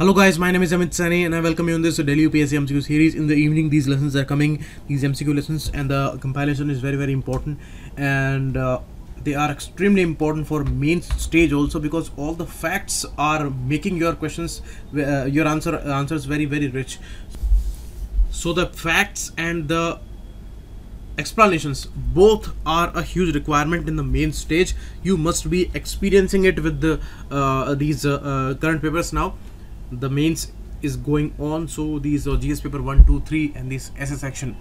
Hello guys, my name is Amit Sani and I welcome you in this daily UPSC MCQ series. In the evening these lessons are coming, these MCQ lessons, and the compilation is very important, and they are extremely important for main stage also, because all the facts are making your questions, your answers very rich. So the facts and the explanations both are a huge requirement in the main stage. You must be experiencing it with the current papers now. The mains is going on, so these are GS paper 1, 2, 3 and this SS section.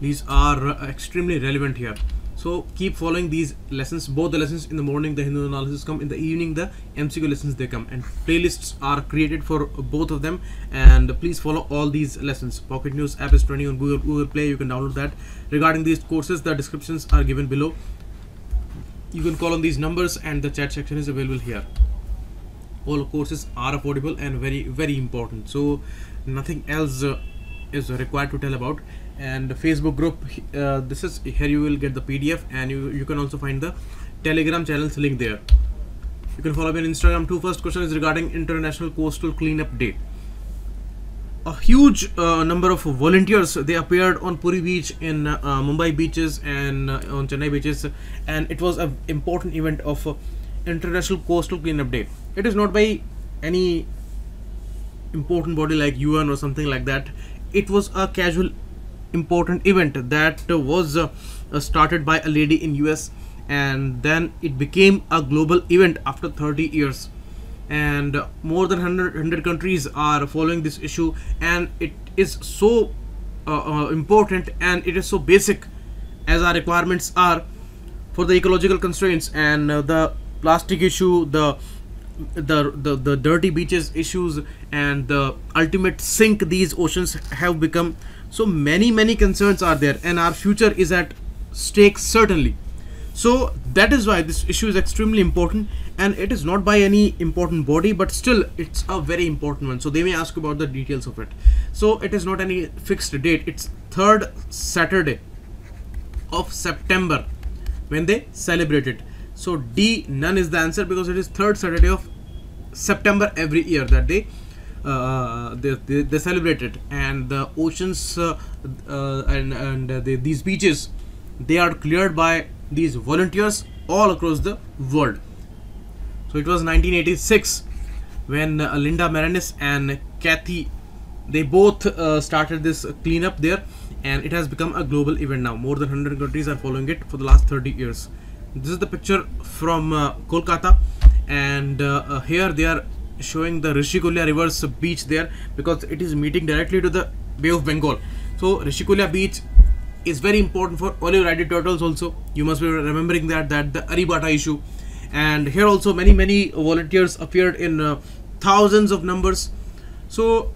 These are extremely relevant here, so keep following these lessons. Both the lessons in the morning, the Hindu analysis come, in the evening the MCQ lessons they come, and playlists are created for both of them. And please follow all these lessons. Pocket News app is trending on Google Play, you can download that. Regarding these courses, the descriptions are given below. You can call on these numbers and the chat section is available here. All courses are affordable and very important, so nothing else is required to tell about. And the Facebook group, this is here, you will get the PDF, and you can also find the Telegram channel's link there. You can follow me on Instagram too. First question is regarding International Coastal Cleanup Day. A huge number of volunteers, they appeared on Puri Beach, in Mumbai beaches, and on Chennai beaches, and it was an important event of International Coastal Cleanup Day. It is not by any important body like UN or something like that. It was a casual important event that was started by a lady in US, and then it became a global event after 30 years. And more than 100 countries are following this issue, and it is so important, and it is so basic as our requirements are for the ecological constraints, and the plastic issue, the dirty beaches issues, and the ultimate sink these oceans have become. So many concerns are there, and our future is at stake certainly. So that is why this issue is extremely important, and it is not by any important body, but still it's a very important one, so they may ask about the details of it. So it is not any fixed date. It's third Saturday of September when they celebrate it. So D, none is the answer, because it is third Saturday of September every year that they celebrate it. And the oceans these beaches, they are cleared by these volunteers all across the world. So it was 1986 when Linda Maranis and Kathy, they both started this cleanup there, and it has become a global event now. More than 100 countries are following it for the last 30 years. This is the picture from Kolkata, and here they are showing the Rishikulia River's beach there, because it is meeting directly to the Bay of Bengal. So Rishikulia beach is very important for olive-rided turtles also. You must be remembering that the Arrabata issue. And here also many volunteers appeared in thousands of numbers. So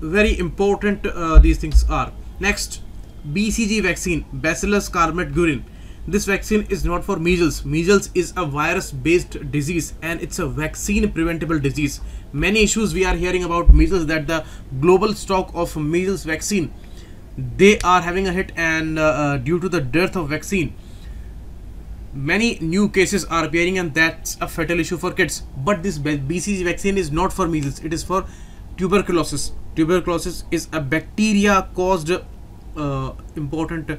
very important these things are. Next, BCG vaccine, Bacillus Carmette-Guerin. This vaccine is not for measles. Measles is a virus-based disease, and it's a vaccine-preventable disease. Many issues we are hearing about measles, that the global stock of measles vaccine, they are having a hit, and due to the dearth of vaccine, many new cases are appearing, and that's a fatal issue for kids. But this BCG vaccine is not for measles. It is for tuberculosis. Tuberculosis is a bacteria-caused important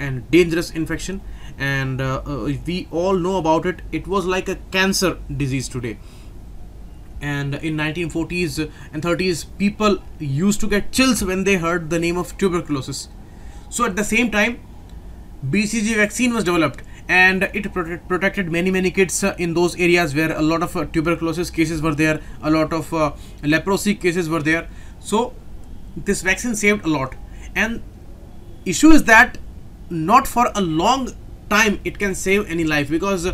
and dangerous infection, and we all know about it. It was like a cancer disease today, and in 1940s and 30s people used to get chills when they heard the name of tuberculosis. So at the same time BCG vaccine was developed, and it protected many kids in those areas where a lot of tuberculosis cases were there, a lot of leprosy cases were there. So this vaccine saved a lot, and issue is that not for a long time it can save any life, because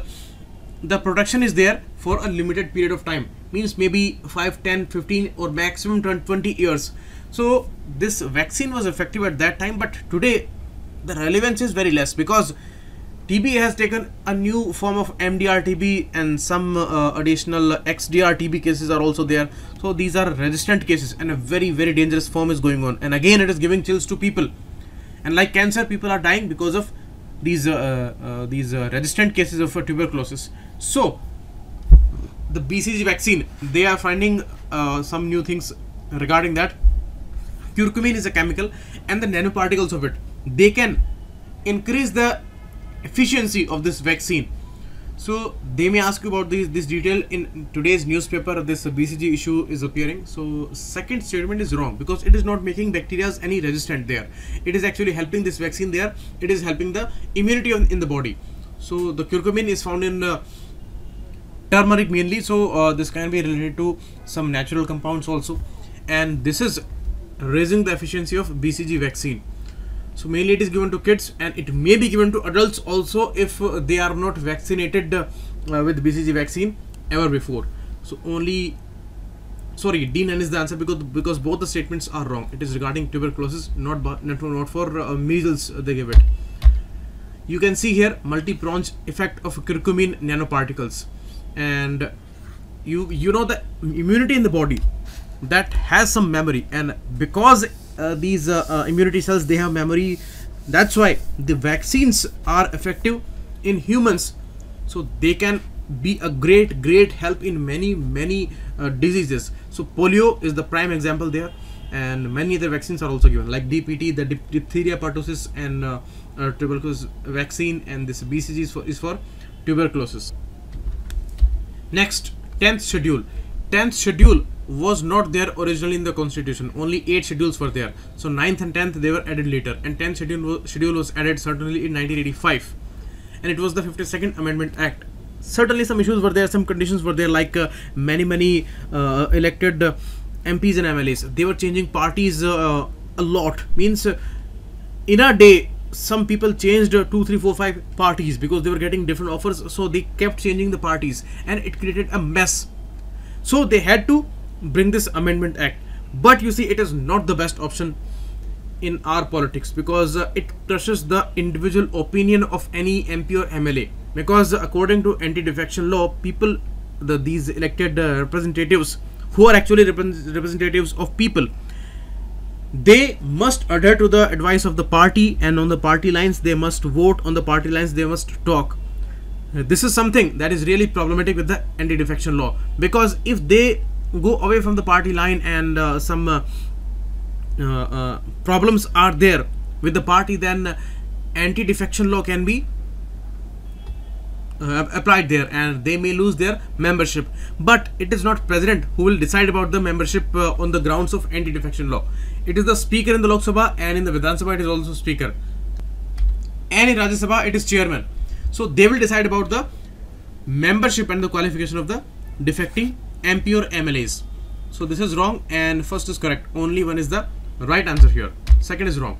the protection is there for a limited period of time, means maybe 5, 10, 15 or maximum 20 years. So this vaccine was effective at that time, but today the relevance is very less, because TB has taken a new form of MDR TB, and some additional XDR TB cases are also there. So these are resistant cases, and a very dangerous form is going on, and again it is giving chills to people. And like cancer, people are dying because of these resistant cases of tuberculosis. So the BCG vaccine, they are finding some new things regarding that. Curcumin is a chemical, and the nanoparticles of it, they can increase the efficiency of this vaccine. So they may ask you about this detail in today's newspaper. This BCG issue is appearing. So second statement is wrong, because it is not making bacteria any resistant there. It is actually helping this vaccine there. It is helping the immunity in the body. So the curcumin is found in turmeric mainly. So this can be related to some natural compounds also, and this is raising the efficiency of BCG vaccine. So mainly it is given to kids, and it may be given to adults also if they are not vaccinated with BCG vaccine ever before. So only, sorry, D9 is the answer, because both the statements are wrong. It is regarding tuberculosis, not for measles they give it. You can see here multi-pronged effect of curcumin nanoparticles, and you know the immunity in the body that has some memory, and because these immunity cells, they have memory, that's why the vaccines are effective in humans. So they can be a great help in many diseases. So polio is the prime example there, and many other vaccines are also given, like DPT, the diphtheria pertussis, and tuberculosis vaccine, and this BCG is for tuberculosis. Next, 10th schedule. 10th schedule was not there originally in the constitution. Only 8 schedules were there. So 9th and 10th, they were added later, and 10th schedule was added certainly in 1985, and it was the 52nd Amendment Act. Certainly some issues were there, some conditions were there, like many elected MPs and MLAs, they were changing parties a lot. Means in a day some people changed 2, 3, 4, 5 parties, because they were getting different offers, so they kept changing the parties, and it created a mess. So they had to bring this Amendment Act, but you see it is not the best option in our politics, because it crushes the individual opinion of any MP or MLA, because according to anti-defection law, people, these elected representatives, who are actually representatives of people, they must adhere to the advice of the party, and on the party lines they must vote, on the party lines they must talk. This is something that is really problematic with the anti-defection law, because if they go away from the party line, and some problems are there with the party, then anti-defection law can be applied there, and they may lose their membership. But it is not president who will decide about the membership on the grounds of anti-defection law. It is the speaker in the Lok Sabha, and in the Vidhan Sabha it is also speaker, and in Rajya Sabha it is chairman. So they will decide about the membership and the qualification of the defecting MP or MLAs. So this is wrong, and first is correct. Only one is the right answer here. Second is wrong.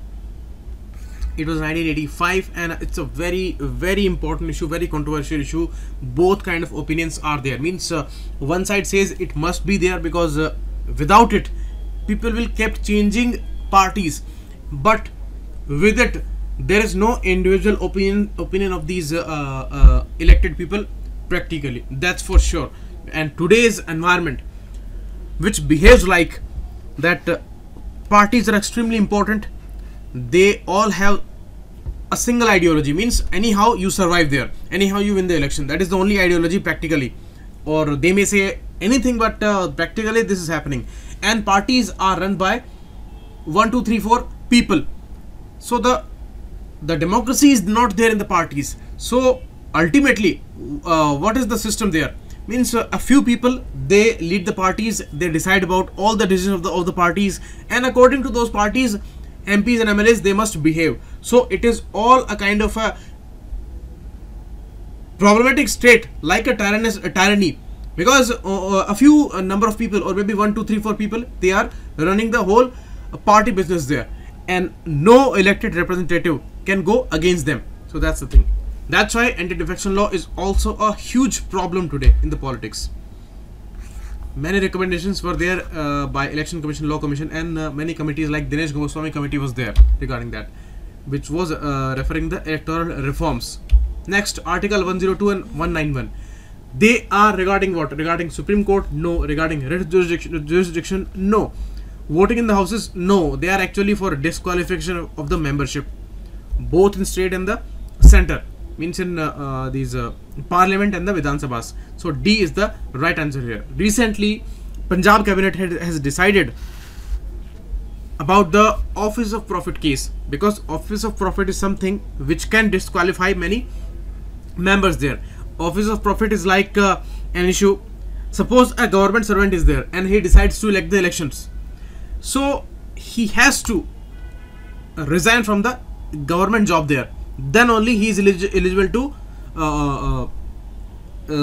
It was 1985, and it's a very, very important issue, very controversial issue. Both kind of opinions are there. Means one side says it must be there, because without it people will kept changing parties, but with it there is no individual opinion of these elected people practically, that's for sure. And today's environment, which behaves like that, parties are extremely important. They all have a single ideology. Means anyhow you survive there, anyhow you win the election, that is the only ideology practically. Or they may say anything, but practically this is happening. And parties are run by 1, 2, 3, 4 people. So the democracy is not there in the parties. So ultimately what is the system there? Means a few people, they lead the parties, they decide about all the decisions of the parties, and according to those parties, MPs and MLAs, they must behave. So it is all a kind of a problematic state, like a tyranny, because a few number of people, or maybe 1, 2, 3, 4 people, they are running the whole party business there, and no elected representative can go against them. So that's the thing. That's why anti-defection law is also a huge problem today in the politics. Many recommendations were there by Election Commission, Law Commission, and many committees, like Dinesh Goswami committee was there regarding that, which was referring the electoral reforms. Next, Article 102 and 191. They are regarding what? Regarding Supreme Court? No. Regarding writ jurisdiction? No. Voting in the houses? No. They are actually for disqualification of the membership, both in state and the center. means in these parliament and the Vidhan Sabhas. So D is the right answer here. Recently, Punjab cabinet has decided about the office of profit case, because office of profit is something which can disqualify many members there. Office of profit is like an issue. Suppose a government servant is there and he decides to elect the elections. So he has to resign from the government job there. Then only he is eligible to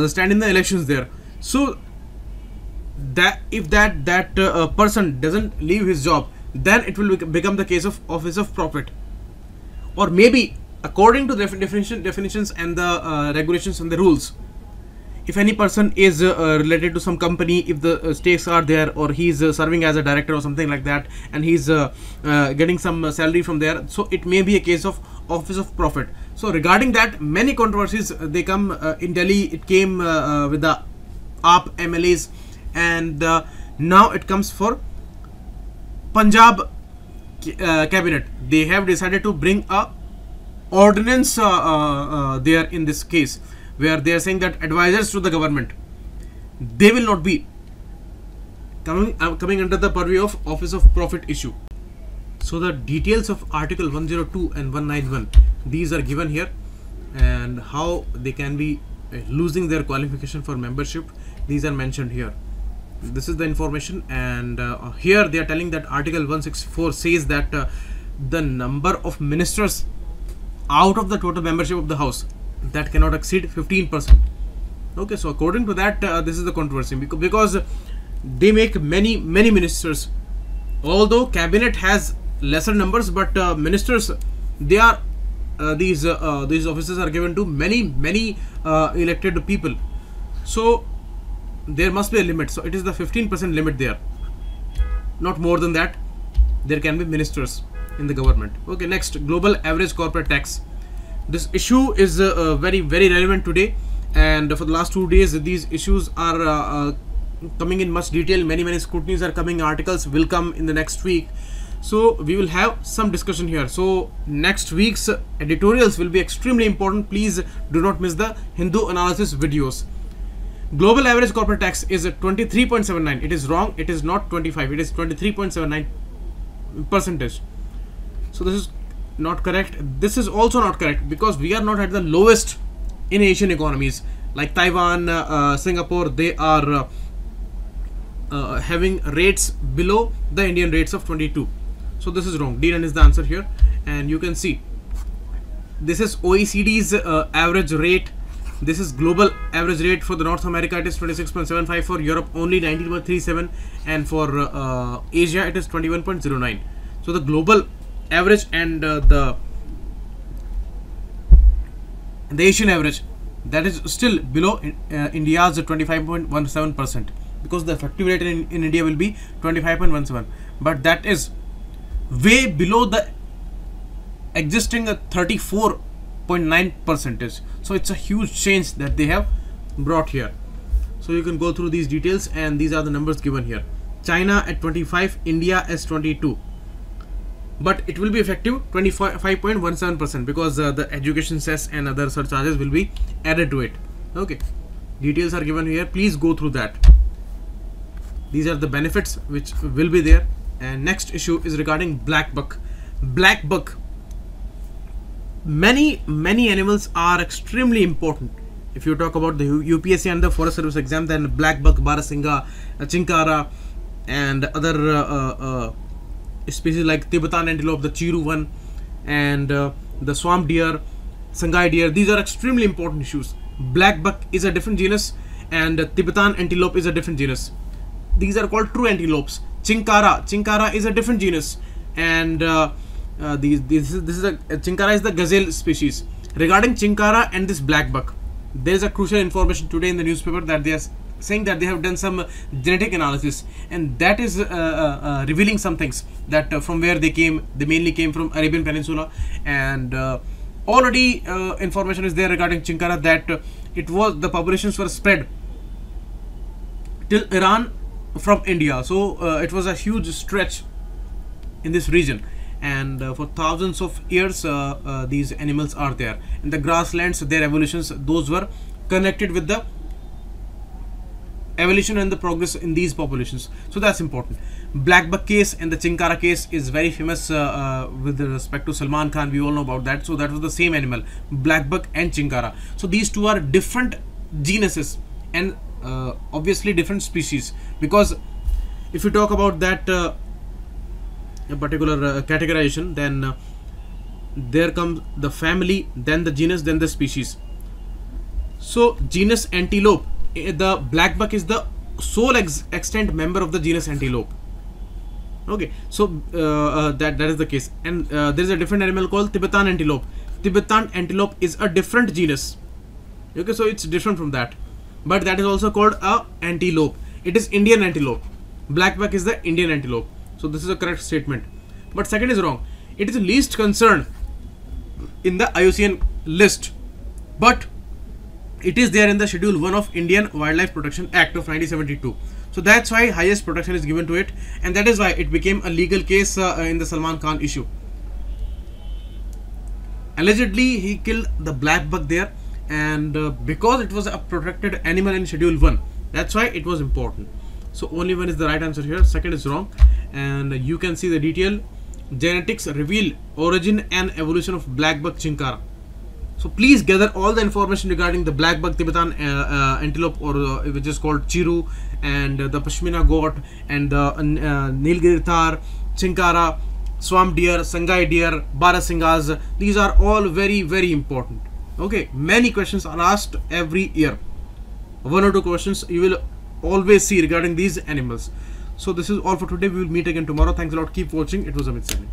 stand in the elections there. So that if that person doesn't leave his job, then it will become the case of office of profit. Or maybe according to the definitions and the regulations and the rules, if any person is related to some company, if the stakes are there, or he is serving as a director or something like that, and he is getting some salary from there, so it may be a case of office of profit. So regarding that, many controversies they come in Delhi. It came with the AAP MLAs, and now it comes for Punjab cabinet. They have decided to bring a ordinance there in this case, where they are saying that advisors to the government, they will not be coming under the purview of office of profit issue. So the details of article 102 and 191, these are given here, and how they can be losing their qualification for membership, these are mentioned here. This is the information. And here they are telling that article 164 says that the number of ministers out of the total membership of the house, that cannot exceed 15%. Okay, so according to that, this is the controversy, because they make many ministers, although cabinet has lesser numbers, but ministers, they are these offices are given to many elected people, so there must be a limit. So it is the 15% limit there, not more than that there can be ministers in the government. Okay, next, global average corporate tax. This issue is very, very relevant today, and for the last 2 days these issues are coming in much detail. Many scrutinies are coming, articles will come in the next week, so we will have some discussion here. So next week's editorials will be extremely important. Please do not miss the Hindu analysis videos. Global average corporate tax is 23.79. it is wrong, it is not 25, it is 23.79%. So this is not correct. This is also not correct, because we are not at the lowest in Asian economies like Taiwan, Singapore. They are having rates below the Indian rates of 22. So this is wrong. D9 is the answer here, and you can see this is OECD's average rate. This is global average rate. For the North America it is 26.75, for Europe only 19.37, and for Asia it is 21.09. So the global average and the Asian average, that is still below India's 25.17%, because the effective rate in India will be 25.17, but that is way below the existing 34.9%. So it's a huge change that they have brought here. So you can go through these details, and these are the numbers given here. China at 25, India as 22, but it will be effective 25.17%, because the education cess and other surcharges will be added to it. Okay, details are given here, please go through that. These are the benefits which will be there. And next issue is regarding black buck. Black buck, many animals are extremely important. If you talk about the UPSC and the forest service exam, then black buck, Barasinga, Chinkara, and other species like Tibetan antelope, the Chiru one, and the swamp deer, Sangai deer. These are extremely important issues. Black buck is a different genus, and Tibetan antelope is a different genus. These are called true antelopes. Chinkara is a different genus, and Chinkara is the gazelle species. Regarding Chinkara and this black buck, there is a crucial information today in the newspaper, that they are saying that they have done some genetic analysis, and that is revealing some things, that from where they came. They mainly came from Arabian Peninsula, and already information is there regarding Chinkara, that it was, the populations were spread till Iran from India. So it was a huge stretch in this region, and for thousands of years these animals are there. And the grasslands, their evolutions, those were connected with the evolution and the progress in these populations. So that's important. Black Buck case and the Chinkara case is very famous with respect to Salman Khan. We all know about that. So that was the same animal, Black Buck and Chinkara. So these two are different genuses and obviously different species, because if you talk about that a particular categorization, then there comes the family, then the genus, then the species. So genus antelope, the Black Buck is the sole extant member of the genus antelope. Okay, so that is the case. And there is a different animal called Tibetan antelope. Tibetan antelope is a different genus. Okay, so it's different from that, but that is also called a antelope. It is Indian antelope. Black Buck is the Indian antelope. So this is a correct statement, but second is wrong. It is least concerned in the IUCN list, but it is there in the Schedule 1 of Indian Wildlife Protection Act of 1972. So that's why highest protection is given to it, and that is why it became a legal case in the Salman Khan issue. Allegedly, he killed the Black Buck there, and because it was a protected animal in Schedule 1, that's why it was important. So only one is the right answer here, second is wrong. And you can see the detail. Genetics reveal origin and evolution of Black Buck Chinkara. So please gather all the information regarding the Black Buck, Tibetan antelope, or which is called Chiru, and the Pashmina goat, and the Nilgiri Thar, Chinkara, Swamp deer, Sangai deer, Barasingas. These are all very, very important. Okay, many questions are asked every year. One or two questions you will always see regarding these animals. So this is all for today. We will meet again tomorrow. Thanks a lot. Keep watching. It was Amit Sani.